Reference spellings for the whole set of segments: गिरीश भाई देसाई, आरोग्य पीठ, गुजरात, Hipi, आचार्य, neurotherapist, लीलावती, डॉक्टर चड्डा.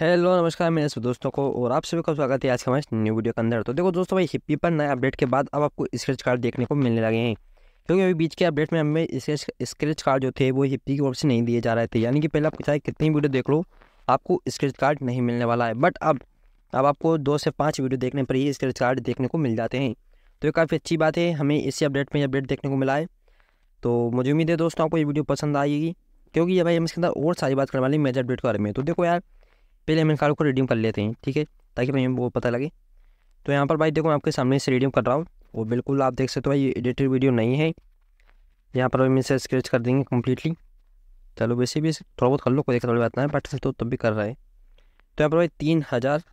Hello नमस्कार मेरे सभी दोस्तों को और आप सभी का स्वागत है आज के हमारे न्यू वीडियो के अंदर। तो देखो दोस्तों भाई हिप्पी पर नए अपडेट के बाद अब आपको स्क्रैच कार्ड देखने को मिलने लगे हैं, क्योंकि अभी बीच के अपडेट में हमें स्क्रैच कार्ड जो थे वो हिप्पी की ओर से नहीं दिए जा रहे थे। यानी कि पहले आप चाहे कितनी वीडियो देख लो आपको स्क्रैच कार्ड नहीं मिलने वाला है, बट अब आपको 2 से 5 वीडियो देखने पर ही स्क्रैच कार्ड देखने को मिल जाते हैं। तो ये काफ़ी अच्छी बात है, हमें इसी अपडेट में अपडेट देखने को मिला है। तो मुझे उम्मीद है दोस्तों आपको ये वीडियो पसंद आएगी, क्योंकि भाई हम इसके अंदर और सारी बात करने वाले हैं मेजर अपडेट के बारे में। तो देखो यार पहले हम इन कार्ड को रिडीम कर लेते हैं, ठीक है, ताकि भाई वो पता लगे। तो यहाँ पर भाई देखो मैं आपके सामने से रिडीम कर रहा हूँ और बिल्कुल आप देख सकते हो भाई ये एडिटेड वीडियो नहीं है। यहाँ पर हम इसे स्क्रैच कर देंगे कम्प्लीटली। चलो वैसे भी थोड़ा बहुत कर लो, कोई थोड़ी बात ना है, बट तो तब भी कर रहा है। तो यहाँ पर भाई 3000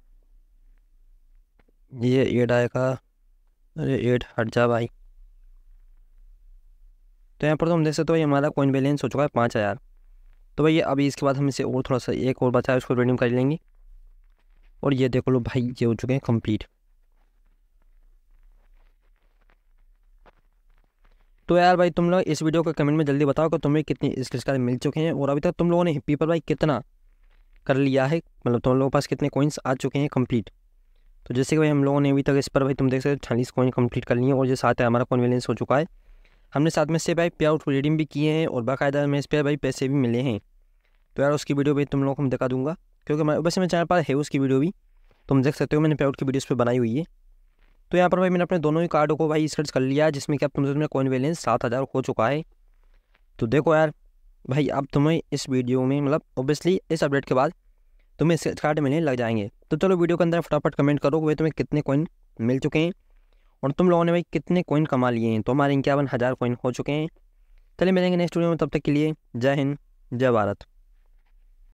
ये एड आएगा। अरे एड हट जा भाई। तो यहाँ पर तो हम देख सकते हो भाई हमारा कॉइन बैलेंस हो चुका है 5000। तो भैया अभी इसके बाद हम इसे और थोड़ा सा एक और बचा है उसको रिडीम कर लेंगे। और ये देखो लो भाई ये हो चुके हैं कंप्लीट। तो यार भाई तुम लोग इस वीडियो के कमेंट में जल्दी बताओ कि तुम्हें कितने स्क्रैच कार्ड मिल चुके हैं और अभी तक तुम लोगों ने हिप्पी पर भाई कितना कर लिया है, मतलब तुम लोगों के पास कितने कॉइन्स आ चुके हैं कंप्लीट। तो जैसे कि भाई हम लोगों ने अभी तक इस पर भाई तुम देख सकते हो 46 कॉइन कंप्लीट कर लिए हैं और ये साथ है हमारा कॉइन बैलेंस हो चुका है। हमने साथ में से भाई पे आउट रिडीम भी किए हैं और बाकायदा हमें इस पर भाई पैसे भी मिले हैं। तो यार उसकी वीडियो भी तुम लोगों को मैं दिखा दूंगा, क्योंकि मैं वैसे मेरे चैनल पर है उसकी वीडियो भी तुम देख सकते हो, मैंने पे आउट की वीडियोस पे बनाई हुई है। तो यहाँ पर भाई मैंने अपने दोनों ही कार्डों को भाई स्क्रैच कर लिया, जिसमें कि अब तुमसे मेरा कॉइन बैलेंस 7000 हो चुका है। तो देखो यार भाई अब तुम्हें इस वीडियो में मतलब ऑब्वियसली इस अपडेट के बाद तुम्हें स्क्रैच कार्ड मिलने लग जाएंगे। तो चलो वीडियो के अंदर फटाफट कमेंट करो कि भाई तुम्हें कितने कॉइन मिल चुके हैं और तुम लोगों ने भाई कितने कॉइन कमा लिए हैं। तो हमारे 51,000 कॉइन हो चुके हैं। चलिए मिलेंगे नेक्स्ट वीडियो में, तब तक के लिए जय हिंद जय भारत।